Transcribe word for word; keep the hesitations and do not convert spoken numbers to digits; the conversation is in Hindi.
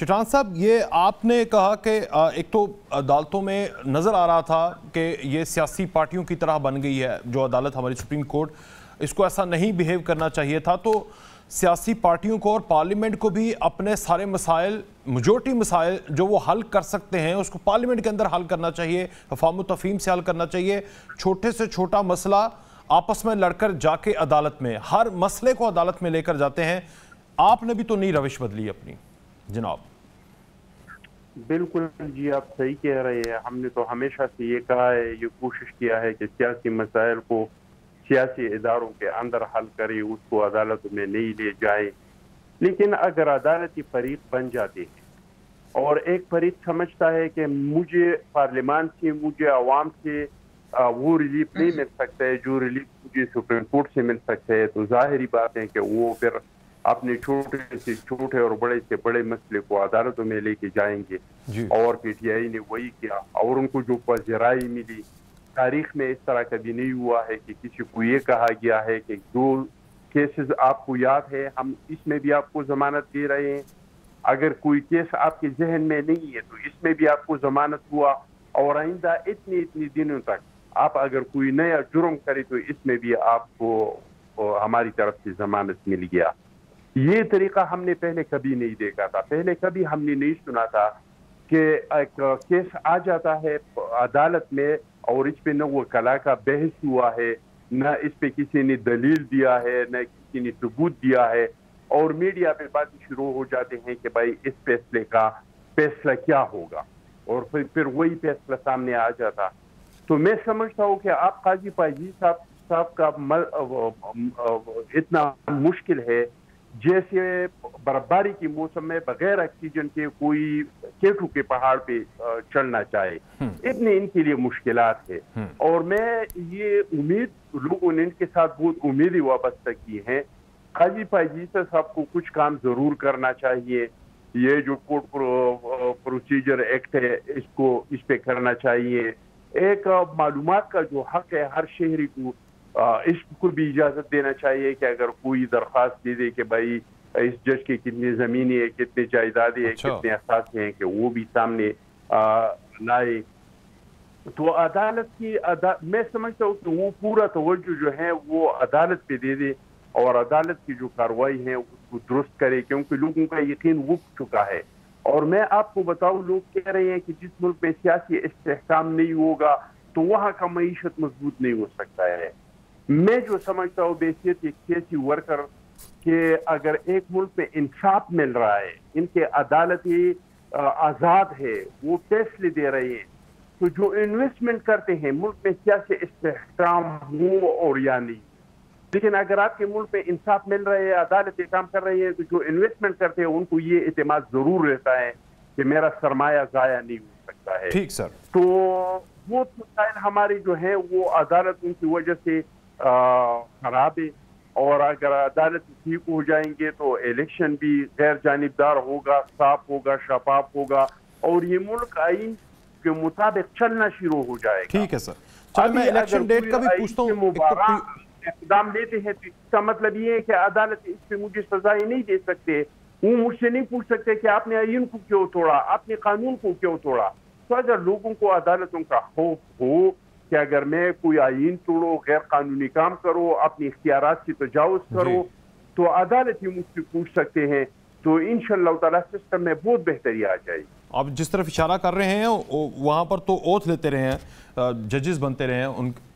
चट्टान साहब, ये आपने कहा कि एक तो अदालतों में नज़र आ रहा था कि ये सियासी पार्टियों की तरह बन गई है जो अदालत हमारी सुप्रीम कोर्ट, इसको ऐसा नहीं बिहेव करना चाहिए था। तो सियासी पार्टियों को और पार्लियामेंट को भी अपने सारे मसाइल, मेजॉरिटी मसाइल जो वो हल कर सकते हैं उसको पार्लियामेंट के अंदर हल करना चाहिए, अफवाह तफहीम से हल करना चाहिए। छोटे से छोटा मसला आपस में लड़कर जाके अदालत में, हर मसले को अदालत में लेकर जाते हैं। आपने भी तो नहीं रविश बदली अपनी जनाब। बिल्कुल जी, आप सही कह रहे हैं। हमने तो हमेशा से ये कहा है, ये कोशिश किया है कि सियासी मसाइल को सियासी इदारों के अंदर हल करें, उसको अदालत में नहीं ले जाए। लेकिन अगर अदालती फरीक बन जाते हैं और एक फरीक समझता है कि मुझे पार्लियामान से, मुझे आवाम से वो रिलीफ नहीं मिल सकता है जो रिलीफ मुझे सुप्रीम कोर्ट से मिल सकता है, तो जाहिर बात है कि वो फिर अपने छोटे से छोटे और बड़े से बड़े मसले को अदालतों में लेके जाएंगे। और पीटीआई ने वही किया और उनको जो पजराई मिली। तारीख में इस तरह कभी नहीं हुआ है कि किसी को ये कहा गया है कि जो केसेस आपको याद है हम इसमें भी आपको जमानत दे रहे हैं, अगर कोई केस आपके जहन में नहीं है तो इसमें भी आपको जमानत हुआ, और आइंदा इतने इतने दिनों तक आप अगर कोई नया जुर्म करे तो इसमें भी आपको हमारी तरफ से जमानत मिल गया। ये तरीका हमने पहले कभी नहीं देखा था, पहले कभी हमने नहीं सुना था कि एक केस आ जाता है अदालत में और इस पे न वो कला का बहस हुआ है, न इस पे किसी ने दलील दिया है, न किसी ने सबूत दिया है, और मीडिया पे बातें शुरू हो जाते हैं कि भाई इस फैसले का फैसला क्या होगा, और फिर फिर वही फैसला सामने आ जाता। तो मैं समझता हूँ कि आप काजी फैज़ ईसा साहब का इतना मुश्किल है, जैसे बर्फबारी के मौसम में बगैर ऑक्सीजन के कोई केटू के पहाड़ पे चलना चाहे, इतने इनके लिए मुश्किलात है। और मैं ये उम्मीद, लोगों ने इनके साथ बहुत उम्मीदें वाबस्ता की हैं। काजी फैज़ ईसा साहब को कुछ काम जरूर करना चाहिए, ये जो कोर्ट प्रोसीजर एक्ट है इसको इस पे करना चाहिए। एक मालूमात का जो हक है हर शहरी को, इसको भी इजाजत देना चाहिए कि अगर कोई दरख्वास्त दे दे कि भाई इस जज के कितनी जमीनें हैं, कितने जायदादें हैं, कितने असासे हैं, कि वो भी सामने लाए। तो अदालत की अदा, मैं समझता हूँ कि वो पूरा तवज्जो जो है वो अदालत पे दे दे और अदालत की जो कार्रवाई है उसको दुरुस्त करे, क्योंकि लोगों का यकीन उठ चुका है। और मैं आपको बताऊँ, लोग कह रहे हैं कि जिस मुल्क में सियासी इस्तेहकाम नहीं होगा तो वहाँ का मईशत मजबूत नहीं हो सकता है। मैं जो समझता हूँ बेसियत एक सियासी वर्कर के, अगर एक मुल्क में इंसाफ मिल रहा है, इनके अदालतें आज़ाद है, वो फैसले दे रहे हैं, तो जो इन्वेस्टमेंट करते हैं मुल्क में सियासी इस्तेहकाम हो और या नहीं, लेकिन अगर आपके मुल्क में इंसाफ मिल रहा है, अदालतें काम कर रही है, तो जो इन्वेस्टमेंट करते हैं उनको ये एतमाद जरूर रहता है कि मेरा सरमाया ज़ाया नहीं हो सकता है। ठीक सर, तो वो मसाइल हमारे जो है वो अदालतों की वजह से खराब है, और अगर अदालत ठीक हो जाएंगे तो इलेक्शन भी गैर जानिबदार होगा, साफ होगा, शफाफ होगा, और ये मुल्क आईन के मुताबिक चलना शुरू हो जाएगा। ठीक है सर, चलो मैं इलेक्शन डेट का भी पूछता हूं। इक़दाम लेते हैं तो इसका मतलब ये है कि अदालत इस पर मुझे सजाएं नहीं दे सकते, वो मुझसे नहीं पूछ सकते कि आपने आईन को क्यों तोड़ा, आपने कानून को क्यों तोड़ा। तो अगर लोगों को अदालतों का खौफ हो कि अगर मैं कोई आईन तोड़ो, गैर कानूनी काम करो, अपनी इख्तियारात से तजावुज करो, तो अदालत ही मुझसे पूछ सकते हैं, तो इंशाअल्लाह ताला सिस्टम में बहुत बेहतरी आ जाएगी। आप जिस तरफ इशारा कर रहे हैं वहाँ पर तो ओथ लेते रहे हैं, जजेस बनते रहे हैं, उन